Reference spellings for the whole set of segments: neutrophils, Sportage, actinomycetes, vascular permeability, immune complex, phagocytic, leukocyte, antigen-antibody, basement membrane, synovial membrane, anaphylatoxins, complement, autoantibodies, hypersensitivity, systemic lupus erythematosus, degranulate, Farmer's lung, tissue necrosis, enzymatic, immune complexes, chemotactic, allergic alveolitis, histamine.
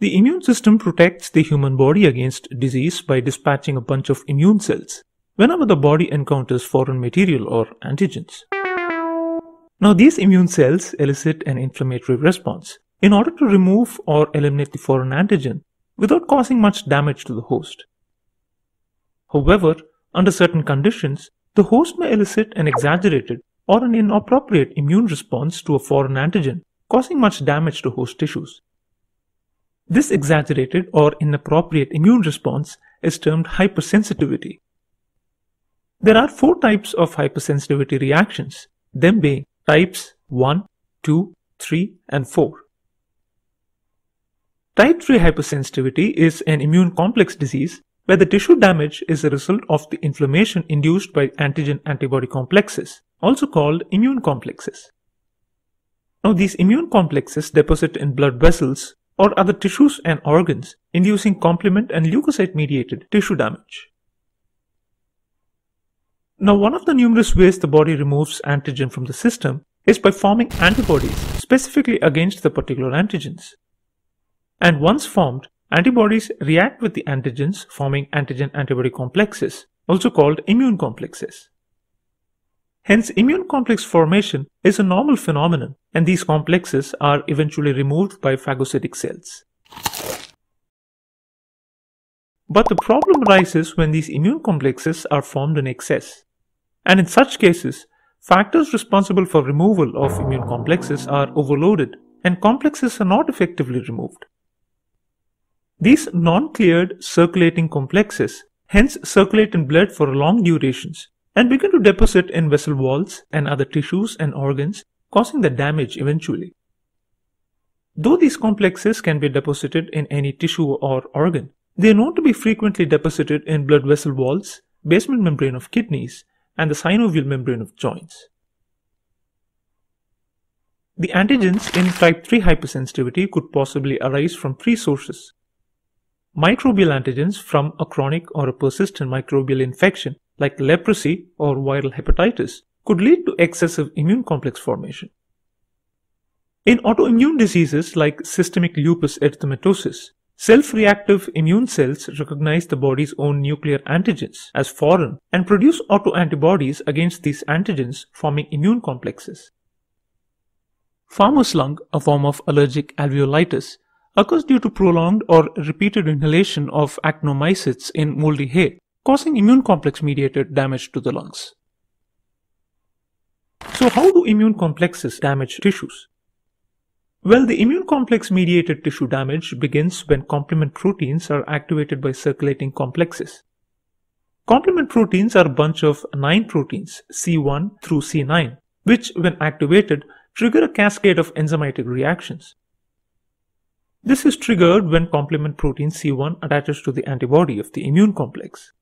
The immune system protects the human body against disease by dispatching a bunch of immune cells whenever the body encounters foreign material or antigens. Now these immune cells elicit an inflammatory response in order to remove or eliminate the foreign antigen without causing much damage to the host. However, under certain conditions, the host may elicit an exaggerated or an inappropriate immune response to a foreign antigen, causing much damage to host tissues. This exaggerated or inappropriate immune response is termed hypersensitivity. There are four types of hypersensitivity reactions, them being types 1, 2, 3, and 4. Type 3 hypersensitivity is an immune complex disease where the tissue damage is a result of the inflammation induced by antigen-antibody complexes, also called immune complexes. Now these immune complexes deposit in blood vessels or other tissues and organs, inducing complement and leukocyte-mediated tissue damage. Now one of the numerous ways the body removes antigen from the system is by forming antibodies specifically against the particular antigens. And once formed, antibodies react with the antigens, forming antigen-antibody complexes, also called immune complexes. Hence, immune complex formation is a normal phenomenon, and these complexes are eventually removed by phagocytic cells. But the problem arises when these immune complexes are formed in excess. And in such cases, factors responsible for removal of immune complexes are overloaded, and complexes are not effectively removed. These non-cleared circulating complexes hence circulate in blood for long durations and begin to deposit in vessel walls and other tissues and organs, causing the damage eventually. Though these complexes can be deposited in any tissue or organ, they are known to be frequently deposited in blood vessel walls, basement membrane of kidneys, and the synovial membrane of joints. The antigens in type 3 hypersensitivity could possibly arise from three sources. Microbial antigens from a chronic or a persistent microbial infection like leprosy or viral hepatitis could lead to excessive immune complex formation. In autoimmune diseases like systemic lupus erythematosus, self-reactive immune cells recognize the body's own nuclear antigens as foreign and produce autoantibodies against these antigens, forming immune complexes. Farmer's lung, a form of allergic alveolitis, occurs due to prolonged or repeated inhalation of actinomycetes in moldy hay, causing immune complex-mediated damage to the lungs. So how do immune complexes damage tissues? Well, the immune complex-mediated tissue damage begins when complement proteins are activated by circulating complexes. Complement proteins are a bunch of 9 proteins, C1 through C9, which, when activated, trigger a cascade of enzymatic reactions. This is triggered when complement protein C1 attaches to the antibody of the immune complex.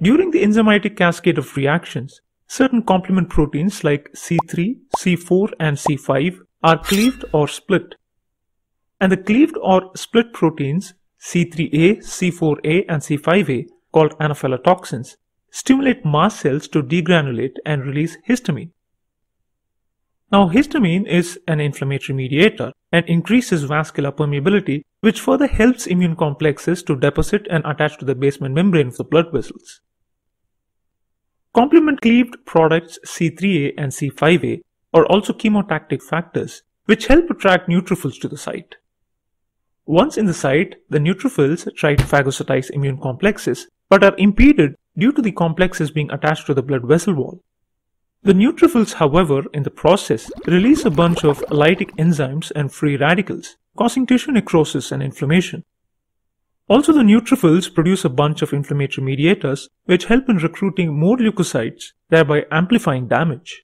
During the enzymatic cascade of reactions, certain complement proteins like C3, C4, and C5 are cleaved or split. And the cleaved or split proteins C3a, C4a, and C5a, called anaphylatoxins, stimulate mast cells to degranulate and release histamine. Now, histamine is an inflammatory mediator and increases vascular permeability, which further helps immune complexes to deposit and attach to the basement membrane of the blood vessels. Complement-cleaved products C3a and C5a are also chemotactic factors, which help attract neutrophils to the site. Once in the site, the neutrophils try to phagocytize immune complexes, but are impeded due to the complexes being attached to the blood vessel wall. The neutrophils, however, in the process, release a bunch of lytic enzymes and free radicals, causing tissue necrosis and inflammation. Also, the neutrophils produce a bunch of inflammatory mediators, which help in recruiting more leukocytes, thereby amplifying damage.